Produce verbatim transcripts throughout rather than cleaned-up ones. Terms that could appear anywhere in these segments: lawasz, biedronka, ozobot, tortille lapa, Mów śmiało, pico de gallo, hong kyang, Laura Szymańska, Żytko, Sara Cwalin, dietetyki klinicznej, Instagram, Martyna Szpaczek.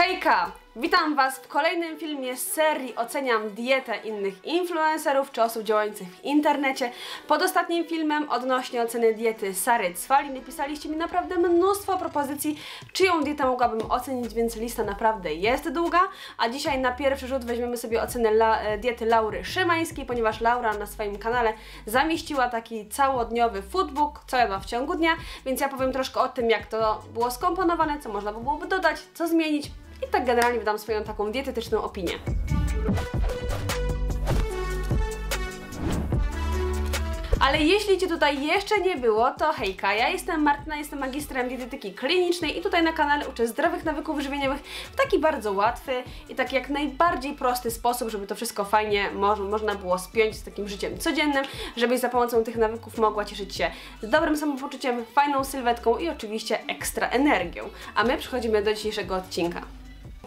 Hejka! Witam Was w kolejnym filmie z serii Oceniam dietę innych influencerów czy osób działających w internecie. Pod ostatnim filmem odnośnie oceny diety Sary Cwalin pisaliście mi naprawdę mnóstwo propozycji, czyją dietę mogłabym ocenić, więc lista naprawdę jest długa. A dzisiaj na pierwszy rzut weźmiemy sobie ocenę la, diety Laury Szymańskiej, ponieważ Laura na swoim kanale zamieściła taki całodniowy foodbook, co jadła w ciągu dnia, więc ja powiem troszkę o tym, jak to było skomponowane, co można byłoby dodać, co zmienić. I tak generalnie wydam swoją taką dietetyczną opinię. Ale jeśli Cię tutaj jeszcze nie było, to hejka, ja jestem Martyna, jestem magistrem dietetyki klinicznej i tutaj na kanale uczę zdrowych nawyków żywieniowych w taki bardzo łatwy i tak jak najbardziej prosty sposób, żeby to wszystko fajnie mo można było spiąć z takim życiem codziennym, żebyś za pomocą tych nawyków mogła cieszyć się z dobrym samopoczuciem, fajną sylwetką i oczywiście ekstra energią. A my przechodzimy do dzisiejszego odcinka.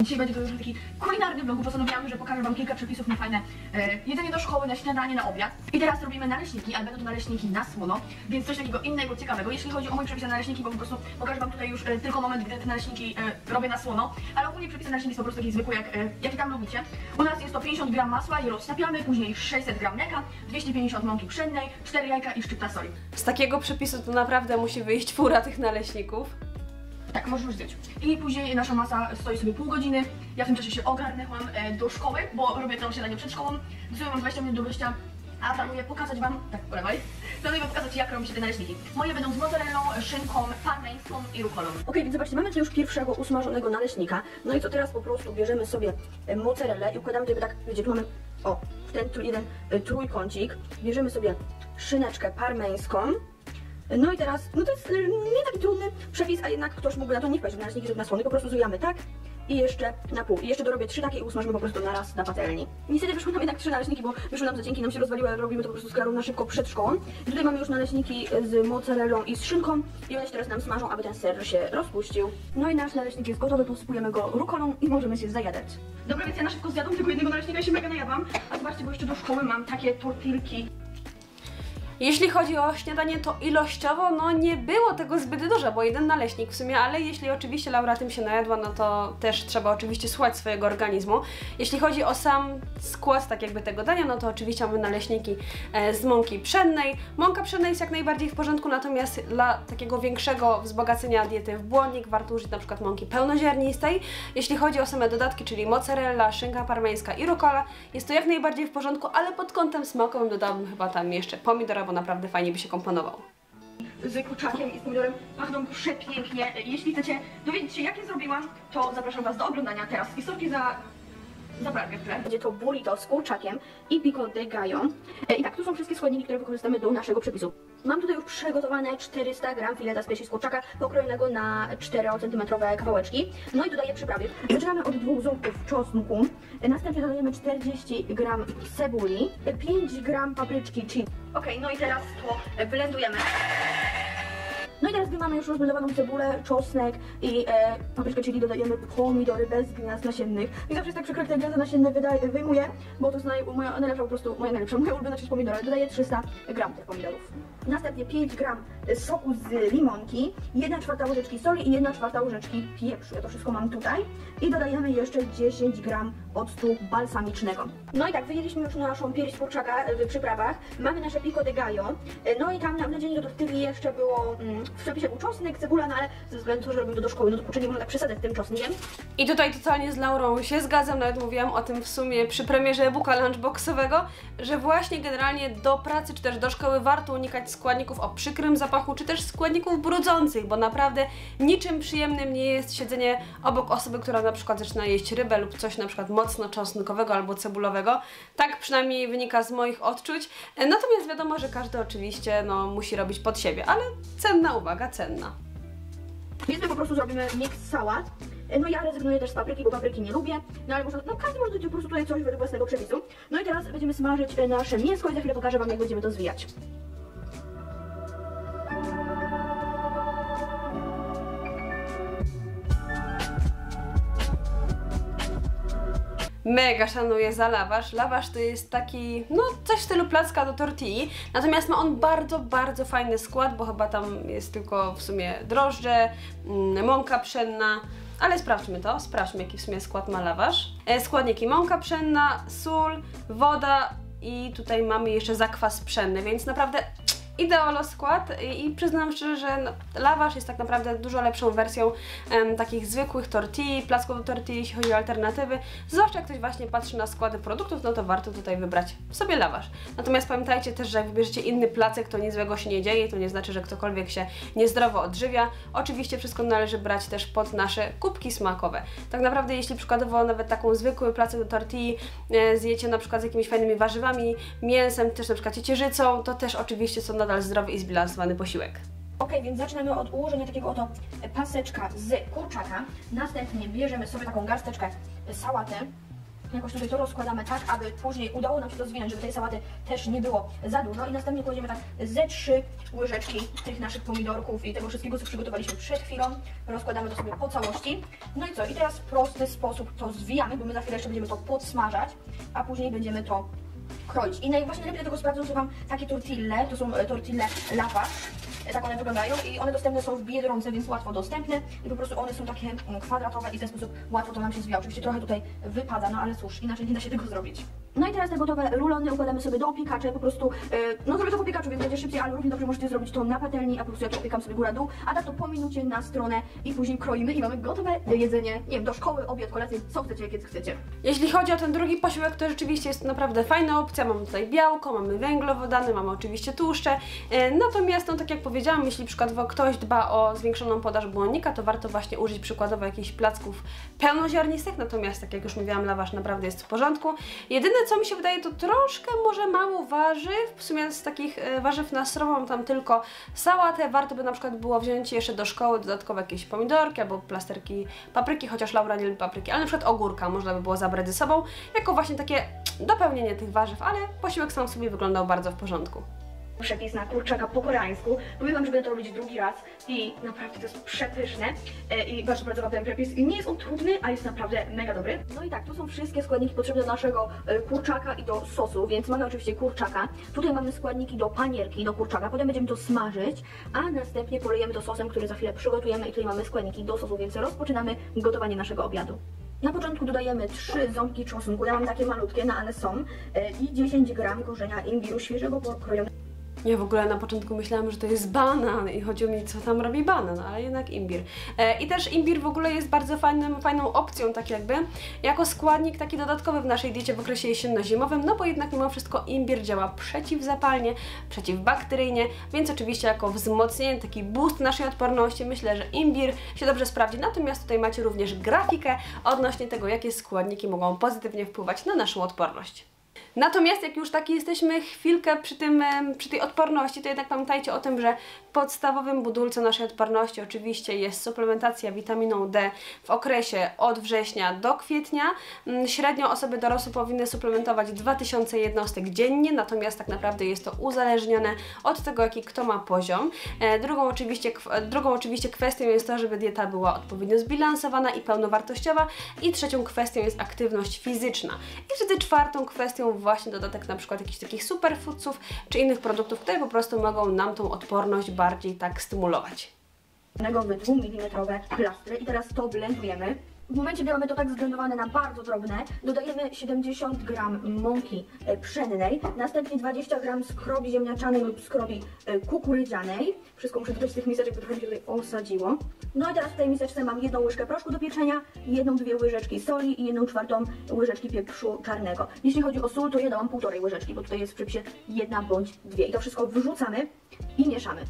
Dzisiaj będzie to już taki kulinarny vlog. Postanowiłam, że pokażę Wam kilka przepisów na fajne e, jedzenie do szkoły, na śniadanie, na obiad. I teraz robimy naleśniki, ale będą to naleśniki na słono, więc coś takiego innego, ciekawego. Jeśli chodzi o mój przepis na naleśniki, bo po prostu pokażę Wam tutaj już e, tylko moment, gdy te naleśniki e, robię na słono. Ale ogólnie przepisy na naleśniki są po prostu takie zwykłe, jak, e, jakie tam lubicie. U nas jest to pięćdziesiąt gramów masła, je roztapiamy, później sześćset gramów mleka, dwieście pięćdziesiąt mąki pszennej, cztery jajka i szczypta soli. Z takiego przepisu to naprawdę musi wyjść fura tych naleśników. Tak, możesz już zjeść. I później nasza masa stoi sobie pół godziny. Ja w tym czasie się ogarnęłam do szkoły, bo robię tam śniadanie przed szkołą. Zresztą mam dwadzieścia minut do wyjścia, a planuję pokazać Wam, tak, polewaj, planuję Wam pokazać, jak robi się te naleśniki. Moje będą z mozzarellą, szynką, parmeńską i rukolą. Ok, więc zobaczcie, mamy tutaj już pierwszego usmażonego naleśnika. No i co teraz, po prostu bierzemy sobie mozzarellę i układamy tutaj tak, wiecie, tu mamy, o, w ten tu jeden trójkącik. Bierzemy sobie szyneczkę parmeńską. No i teraz, no to jest nie taki trudny przepis, a jednak ktoś mógłby na to nie wpaść, w naleśniki na słony, po prostu zujamy tak i jeszcze na pół. I jeszcze dorobię trzy takie i usmażymy po prostu na raz na patelni. Niestety wyszły nam jednak trzy naleśniki, bo wyszły nam za cienkie, nam się rozwaliły, ale robimy to po prostu z Klarą na szybko przed szkołą. I tutaj mamy już naleśniki z mozzarellą i z szynką i one się teraz nam smażą, aby ten ser się rozpuścił. No i nasz naleśnik jest gotowy, posypujemy go rukolą i możemy się zajadać. Dobra, więc ja na szybko zjadłam tylko jednego naleśnika i się mega najadłam. A zobaczcie, bo jeszcze do szkoły mam takie tortilki. Jeśli chodzi o śniadanie, to ilościowo no nie było tego zbyt dużo, bo jeden naleśnik w sumie, ale jeśli oczywiście Laura tym się najadła, no to też trzeba oczywiście słuchać swojego organizmu. Jeśli chodzi o sam skład tak jakby tego dania, no to oczywiście mamy naleśniki z mąki pszennej. Mąka pszenna jest jak najbardziej w porządku, natomiast dla takiego większego wzbogacenia diety w błonnik warto użyć na przykład mąki pełnoziarnistej. Jeśli chodzi o same dodatki, czyli mozzarella, szynka parmeńska i rucola, jest to jak najbardziej w porządku, ale pod kątem smakowym dodałabym chyba tam jeszcze pomidora, bo naprawdę fajnie by się komponował. Z kurczakiem i z pomidorem pachną przepięknie. Jeśli chcecie dowiedzieć się, jakie zrobiłam, to zapraszam Was do oglądania teraz. I sorki za... Zabraknie w tle. Będzie to burrito z kurczakiem i pico de gallo. I tak, tu są wszystkie składniki, które wykorzystamy do naszego przepisu. Mam tutaj już przygotowane czterysta gramów fileta z piersi z kurczaka, pokrojonego na cztery centymetry kawałeczki. No i dodaję przyprawy. Zaczynamy od dwóch ząbków czosnku. Następnie dodajemy czterdzieści gramów cebuli, pięć gramów papryczki chili. Ok, no i teraz to blendujemy. No i teraz, gdy mamy już rozblendowaną cebulę, czosnek i e, papryczkę, czyli dodajemy pomidory bez gniazd nasiennych. I zawsze jest tak przykro, te gniazda nasienne wyjmuję, bo to jest naj, moja najlepsza, po prostu moja najlepsza, moja ulubiona część pomidora. Dodaję trzysta gramów tych pomidorów. Następnie pięć gramów soku z limonki, jedna czwarta łyżeczki soli i jedna czwarta łyżeczki pieprzu. Ja to wszystko mam tutaj. I dodajemy jeszcze dziesięć gramów octu balsamicznego. No i tak, wyjęliśmy już naszą pierś kurczaka w przyprawach. Mamy nasze pico de gallo. No i tam na wlecieniu do tortilli jeszcze było... Mm, w przepisie był czosnek, cebula, no ale ze względu na to, że robimy do szkoły, no to kurczę, nie można tak przesadzać tym czosnkiem. I tutaj totalnie z Laurą się zgadzam, nawet mówiłam o tym w sumie przy premierze e-booka lunchboxowego, że właśnie generalnie do pracy czy też do szkoły warto unikać składników o przykrym zapachu, czy też składników brudzących, bo naprawdę niczym przyjemnym nie jest siedzenie obok osoby, która na przykład zaczyna jeść rybę lub coś na przykład mocno czosnkowego albo cebulowego. Tak przynajmniej wynika z moich odczuć. Natomiast wiadomo, że każdy oczywiście no, musi robić pod siebie, ale cenna uwaga, cenna. Więc my po prostu zrobimy miks sałat. No ja rezygnuję też z papryki, bo papryki nie lubię. No ale można, no każdy może po prostu tutaj coś według własnego przepisu. No i teraz będziemy smażyć nasze mięsko i za chwilę pokażę Wam, jak będziemy to zwijać. Mega szanuję za lawasz. Lawasz to jest taki, no coś w stylu placka do tortilli, natomiast ma on bardzo, bardzo fajny skład, bo chyba tam jest tylko w sumie drożdże, mąka pszenna, ale sprawdźmy to, sprawdźmy jaki w sumie skład ma lawasz. Składniki: mąka pszenna, sól, woda i tutaj mamy jeszcze zakwas pszenny, więc naprawdę ideolo skład i przyznam szczerze, że no, lawasz jest tak naprawdę dużo lepszą wersją em, takich zwykłych tortilli, placków do tortilli, jeśli chodzi o alternatywy. Zwłaszcza jak ktoś właśnie patrzy na składy produktów, no to warto tutaj wybrać sobie lawasz. Natomiast pamiętajcie też, że jak wybierzecie inny placek, to nic złego się nie dzieje, to nie znaczy, że ktokolwiek się niezdrowo odżywia. Oczywiście wszystko należy brać też pod nasze kubki smakowe. Tak naprawdę jeśli przykładowo nawet taką zwykły placek do tortilli e, zjecie na przykład z jakimiś fajnymi warzywami, mięsem, też na przykład ciecierzycą, to też oczywiście są na nadal zdrowy i zbilansowany posiłek. Ok, więc zaczynamy od ułożenia takiego oto paseczka z kurczaka. Następnie bierzemy sobie taką garsteczkę sałaty. Jakoś tutaj to rozkładamy tak, aby później udało nam się to zwinąć, żeby tej sałaty też nie było za dużo. I następnie kładziemy tak ze trzy łyżeczki tych naszych pomidorków i tego wszystkiego, co przygotowaliśmy przed chwilą. Rozkładamy to sobie po całości. No i co? I teraz w prosty sposób to zwijamy, bo my za chwilę jeszcze będziemy to podsmażać, a później będziemy to kroić. I naj, właśnie najlepiej do tego sprawdzą są Wam takie tortille, to są tortille lapa, tak one wyglądają i one dostępne są w Biedronce, więc łatwo dostępne i po prostu one są takie kwadratowe i w ten sposób łatwo to nam się zwija. Oczywiście trochę tutaj wypada, no ale cóż, inaczej nie da się tego zrobić. No i teraz te gotowe rulony układamy sobie do opiekacza, po prostu, no zrobię to w opiekaczu, więc będzie szybciej, ale równie dobrze możecie zrobić to na patelni, a po prostu ja to opiekam sobie góra dół, a tak to po minucie na stronę i później kroimy i mamy gotowe jedzenie, nie wiem, do szkoły, obiad, kolację, co chcecie, kiedy chcecie. Jeśli chodzi o ten drugi posiłek, to rzeczywiście jest naprawdę fajna opcja, mamy tutaj białko, mamy węglowodany, mamy oczywiście tłuszcze, natomiast no tak jak powiedziałam, jeśli przykładowo ktoś dba o zwiększoną podaż błonnika, to warto właśnie użyć przykładowo jakichś placków pełnoziarnistych, natomiast tak jak już mówiłam, lawasz naprawdę jest w porządku. Jedyne co mi się wydaje, to troszkę może mało warzyw, w sumie z takich warzyw na srowo mam tam tylko sałatę, warto by na przykład było wziąć jeszcze do szkoły dodatkowe jakieś pomidorki albo plasterki papryki, chociaż Laura nie lubi papryki, ale na przykład ogórka można by było zabrać ze sobą, jako właśnie takie dopełnienie tych warzyw, ale posiłek sam sobie wyglądał bardzo w porządku. Przepis na kurczaka po koreańsku. Powiem Wam, że będę to robić drugi raz i naprawdę to jest przepyszne i bardzo bardzo ten przepis. I nie jest on trudny, a jest naprawdę mega dobry. No i tak, tu są wszystkie składniki potrzebne do naszego kurczaka i do sosu, więc mamy oczywiście kurczaka. Tutaj mamy składniki do panierki, do kurczaka, potem będziemy to smażyć, a następnie polejemy to sosem, który za chwilę przygotujemy i tutaj mamy składniki do sosu, więc rozpoczynamy gotowanie naszego obiadu. Na początku dodajemy trzy ząbki czosnku, ja mam takie malutkie, no ale są, i dziesięć gramów korzenia imbiru świeżego pokrojonego. Ja w ogóle na początku myślałam, że to jest banan i chodziło mi, co tam robi banan, ale jednak imbir. E, I też imbir w ogóle jest bardzo fajnym, fajną opcją, tak jakby, jako składnik taki dodatkowy w naszej diecie w okresie jesienno-zimowym, no bo jednak mimo wszystko imbir działa przeciwzapalnie, przeciwbakteryjnie, więc oczywiście jako wzmocnienie, taki boost naszej odporności, myślę, że imbir się dobrze sprawdzi. Natomiast tutaj macie również grafikę odnośnie tego, jakie składniki mogą pozytywnie wpływać na naszą odporność. Natomiast jak już taki jesteśmy chwilkę przy, tym, przy tej odporności, to jednak pamiętajcie o tym, że podstawowym budulcem naszej odporności oczywiście jest suplementacja witaminą D w okresie od września do kwietnia. Średnio osoby dorosłe powinny suplementować dwa tysiące jednostek dziennie, natomiast tak naprawdę jest to uzależnione od tego, jaki kto ma poziom. Drugą oczywiście, drugą oczywiście kwestią jest to, żeby dieta była odpowiednio zbilansowana i pełnowartościowa i trzecią kwestią jest aktywność fizyczna. I wtedy czwartą kwestią właśnie dodatek na przykład jakichś takich superfoodsów czy innych produktów, które po prostu mogą nam tą odporność bardziej tak stymulować. Mamy dwu milimetrów plastry i teraz to blendujemy. W momencie, gdy mamy to tak zblendowane na bardzo drobne, dodajemy siedemdziesiąt gramów mąki pszennej, następnie dwadzieścia gramów skrobi ziemniaczanej lub skrobi kukurydzianej. Wszystko muszę dodać z tych miseczek, bo trochę się tutaj osadziło. No i teraz w tej miseczce mam jedną łyżkę proszku do pieczenia, jedną, dwie łyżeczki soli i jedną czwartą łyżeczki pieprzu czarnego. Jeśli chodzi o sól, to ja dałam półtorej łyżeczki, bo tutaj jest w przepisie jedna bądź dwie. I to wszystko wrzucamy i mieszamy.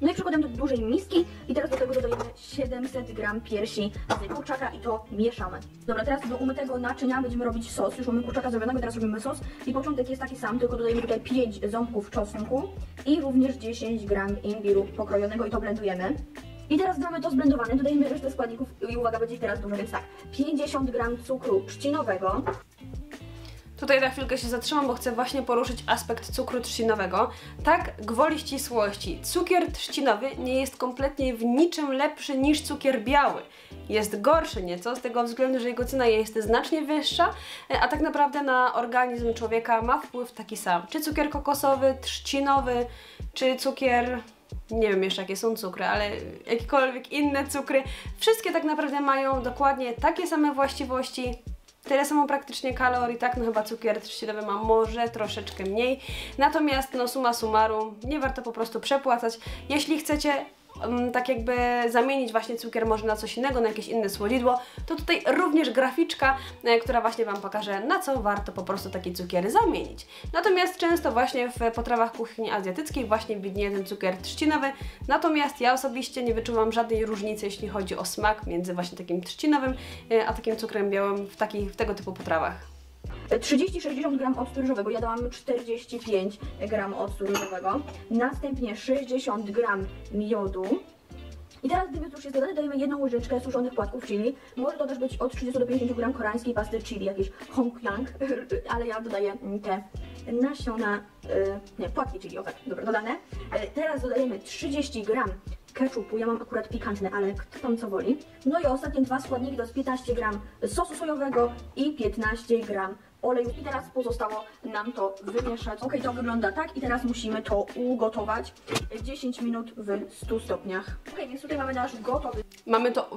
No i przykładam do dużej miski i teraz do tego dodajemy siedemset gramów piersi z kurczaka i to mieszamy. Dobra, teraz do umytego naczynia będziemy robić sos. Już mamy kurczaka zrobionego, teraz robimy sos i początek jest taki sam, tylko dodajemy tutaj pięć ząbków czosnku i również dziesięć gramów imbiru pokrojonego i to blendujemy. I teraz mamy to zblendowane, dodajemy resztę składników i uwaga, będzie ich teraz dużo, więc tak, pięćdziesiąt gramów cukru trzcinowego. Tutaj na chwilkę się zatrzymam, bo chcę właśnie poruszyć aspekt cukru trzcinowego. Tak, gwoli ścisłości. Cukier trzcinowy nie jest kompletnie w niczym lepszy niż cukier biały. Jest gorszy nieco, z tego względu, że jego cena jest znacznie wyższa, a tak naprawdę na organizm człowieka ma wpływ taki sam. Czy cukier kokosowy, trzcinowy, czy cukier nie wiem jeszcze jakie są cukry, ale jakiekolwiek inne cukry, wszystkie tak naprawdę mają dokładnie takie same właściwości, tyle samo praktycznie kalorii, tak, no chyba cukier trzcinowy ma może troszeczkę mniej, natomiast no summa summarum nie warto po prostu przepłacać, jeśli chcecie tak jakby zamienić właśnie cukier może na coś innego, na jakieś inne słodzidło, to tutaj również graficzka, która właśnie Wam pokaże, na co warto po prostu taki cukier zamienić. Natomiast często właśnie w potrawach kuchni azjatyckiej właśnie widnieje ten cukier trzcinowy, natomiast ja osobiście nie wyczuwam żadnej różnicy, jeśli chodzi o smak między właśnie takim trzcinowym, a takim cukrem białym w, taki, w tego typu potrawach. trzydzieści sześćdziesiąt gramów octu ryżowego, ja dałam czterdzieści pięć gramów octu ryżowego, następnie sześćdziesiąt gramów miodu. I teraz, gdy już jest dodane, dajemy jedną łyżeczkę suszonych płatków chili. Może to też być od trzydziestu do pięćdziesięciu gramów koreańskiej pasty chili, jakieś hong kyang, ale ja dodaję te nasiona, nie, płatki chili, okej, dobra, dodane. Teraz dodajemy trzydzieści gramów keczupu, ja mam akurat pikantny, ale kto tam co woli. No i ostatnie dwa składniki to jest piętnaście gramów sosu sojowego i piętnaście gramów oleju. I teraz pozostało nam to wymieszać. Ok, to wygląda tak i teraz musimy to ugotować dziesięć minut w stu stopniach. Ok, więc tutaj mamy nasz gotowy. Mamy to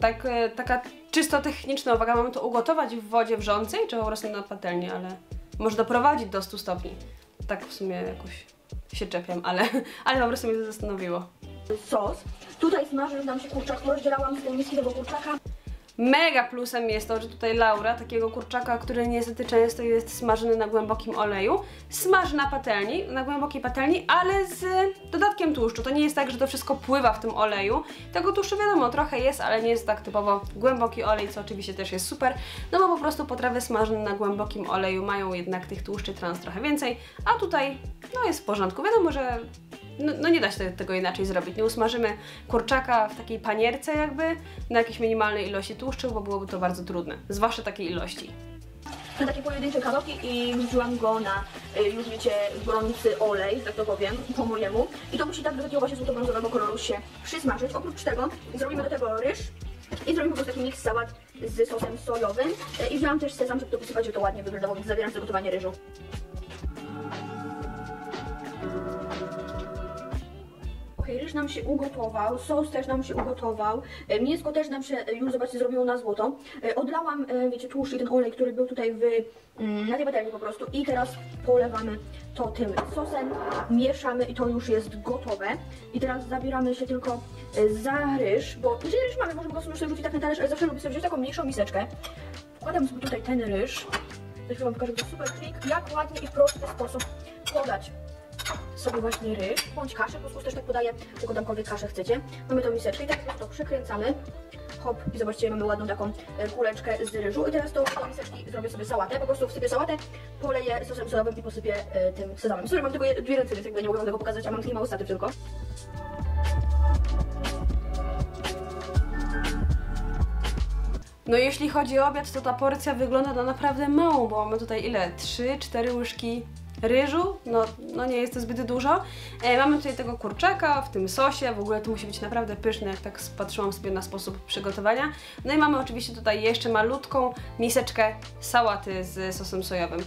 tak, taka czysto techniczna uwaga, mamy to ugotować w wodzie wrzącej, czy po prostu na patelni, ale może doprowadzić do stu stopni. Tak w sumie jakoś się czepiam, ale, ale po prostu mnie to zastanowiło. Sos. Tutaj smażył nam się kurczak, rozdzielałam z tej miski tego kurczaka. Mega plusem jest to, że tutaj Laura takiego kurczaka, który niestety często jest smażony na głębokim oleju, smaży na patelni, na głębokiej patelni, ale z dodatkiem tłuszczu. To nie jest tak, że to wszystko pływa w tym oleju. Tego tłuszczu wiadomo, trochę jest, ale nie jest tak typowo głęboki olej, co oczywiście też jest super, no bo po prostu potrawy smażone na głębokim oleju mają jednak tych tłuszczy trans trochę więcej, a tutaj no jest w porządku. Wiadomo, że No, no nie da się tego inaczej zrobić, nie usmażymy kurczaka w takiej panierce jakby na jakiejś minimalnej ilości tłuszczu, bo byłoby to bardzo trudne, zwłaszcza takiej ilości. Na takie pojedyncze kawałki i wrzuciłam go na, już wiecie, gorący olej, tak to powiem, po mojemu. I to musi tak do takiego właśnie złoto-brązowego koloru się przysmażyć. Oprócz tego zrobimy do tego ryż i zrobimy po prostu taki miks sałat z sosem sojowym. I wziąłam też sezam, żeby to posypać, żeby to ładnie wyglądało, więc zabieram sobie gotowanie ryżu. Ryż nam się ugotował, sos też nam się ugotował, mięsko też nam się już, zobaczcie, zrobiło na złoto. Odlałam, wiecie, tłuszcz i ten olej, który był tutaj w, na tej patelni po prostu i teraz polewamy to tym sosem, mieszamy i to już jest gotowe. I teraz zabieramy się tylko za ryż, bo jeżeli ryż mamy, możemy go sobie rzucić tak na talerz, ale zawsze lubię sobie wziąć taką mniejszą miseczkę. Wkładam sobie tutaj ten ryż, za chwilę Wam pokażę to super trik, jak ładnie i w prosty sposób podać sobie właśnie ryż, bądź kaszę, po prostu też tak podaję, tylko tamkolwiek kaszę chcecie. Mamy tą miseczkę i tak to przekręcamy, hop, i zobaczcie, mamy ładną taką kuleczkę z ryżu i teraz to do miseczki zrobię sobie sałatę, po prostu wsypię sałatę, poleję sosem sojowym i posypię e, tym sezamem. Sorry, mam tylko dwie ręce, więc jakby nie mogę Wam tego pokazać, a mam taki mały statyw tylko. No jeśli chodzi o obiad, to ta porcja wygląda na naprawdę małą, bo mamy tutaj ile? trzy cztery łyżki ryżu, no, no nie jest to zbyt dużo. E, mamy tutaj tego kurczaka w tym sosie, w ogóle to musi być naprawdę pyszne, jak tak patrzyłam sobie na sposób przygotowania. No i mamy oczywiście tutaj jeszcze malutką miseczkę sałaty z sosem sojowym.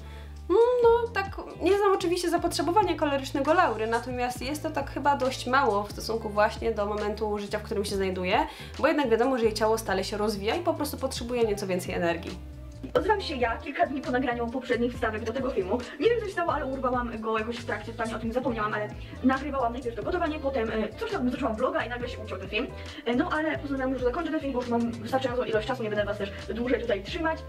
No tak, nie znam oczywiście zapotrzebowania kalorycznego Laury, natomiast jest to tak chyba dość mało w stosunku właśnie do momentu życia, w którym się znajduje, bo jednak wiadomo, że jej ciało stale się rozwija i po prostu potrzebuje nieco więcej energii. Odzywam się ja kilka dni po nagraniu poprzednich wstawek do tego filmu. Nie wiem co się stało, ale urwałam go jakoś w trakcie, totalnie o tym zapomniałam, ale nagrywałam najpierw to gotowanie, potem coś tam zaczęłam vloga i nagle się uciął ten film. No ale postanowiłam, że zakończę ten film, bo już mam wystarczającą ilość czasu, nie będę Was też dłużej tutaj trzymać.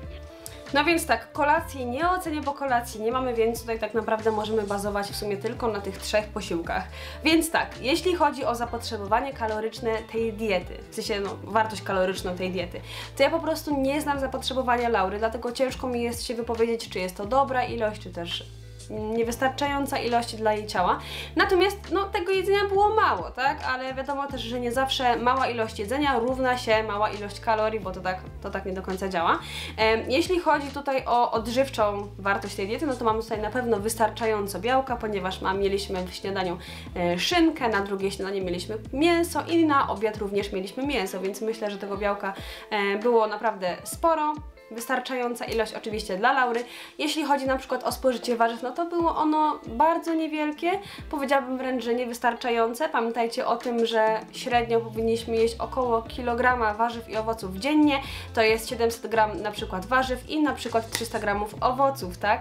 No więc tak, kolacji nie ocenię, bo kolacji nie mamy, więc tutaj tak naprawdę możemy bazować w sumie tylko na tych trzech posiłkach. Więc tak, jeśli chodzi o zapotrzebowanie kaloryczne tej diety, w sensie no, wartość kaloryczną tej diety, to ja po prostu nie znam zapotrzebowania Laury, dlatego ciężko mi jest się wypowiedzieć, czy jest to dobra ilość, czy też niewystarczająca ilość dla jej ciała. Natomiast no, tego jedzenia było mało, tak? Ale wiadomo też, że nie zawsze mała ilość jedzenia równa się mała ilość kalorii, bo to tak, to tak nie do końca działa. E, jeśli chodzi tutaj o odżywczą wartość tej diety, no to mamy tutaj na pewno wystarczająco białka, ponieważ ma, mieliśmy w śniadaniu e, szynkę, na drugie śniadanie mieliśmy mięso i na obiad również mieliśmy mięso, więc myślę, że tego białka e, było naprawdę sporo. wystarczająca ilość oczywiście dla Laury. Jeśli chodzi na przykład o spożycie warzyw, no to było ono bardzo niewielkie, powiedziałabym wręcz, że niewystarczające. Pamiętajcie o tym, że średnio powinniśmy jeść około kilograma warzyw i owoców dziennie, to jest siedemset gramów na przykład warzyw i na przykład trzysta gramów owoców, tak?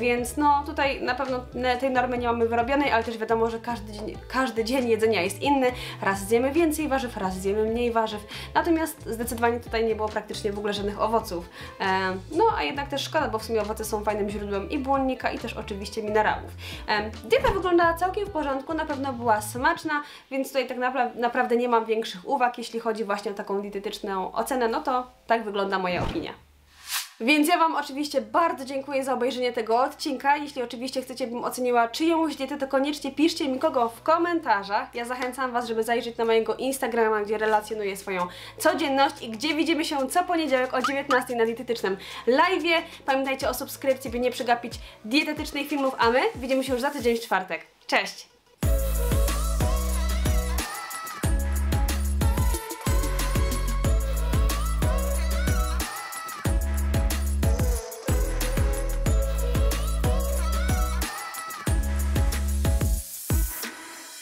Więc no tutaj na pewno tej normy nie mamy wyrobionej, ale też wiadomo, że każdy dzień, każdy dzień jedzenia jest inny, raz zjemy więcej warzyw, raz zjemy mniej warzyw, natomiast zdecydowanie tutaj nie było praktycznie w ogóle żadnych owoców. No a jednak też szkoda, bo w sumie owoce są fajnym źródłem i błonnika, i też oczywiście minerałów. Dieta wyglądała całkiem w porządku, na pewno była smaczna, więc tutaj tak naprawdę nie mam większych uwag, jeśli chodzi właśnie o taką dietetyczną ocenę, no to tak wygląda moja opinia. Więc ja Wam oczywiście bardzo dziękuję za obejrzenie tego odcinka. Jeśli oczywiście chcecie, bym oceniła czyjąś dietę, to koniecznie piszcie mi kogo w komentarzach. Ja zachęcam Was, żeby zajrzeć na mojego Instagrama, gdzie relacjonuję swoją codzienność i gdzie widzimy się co poniedziałek o dziewiętnastej na dietetycznym live'ie. Pamiętajcie o subskrypcji, by nie przegapić dietetycznych filmów, a my widzimy się już za tydzień w czwartek. Cześć!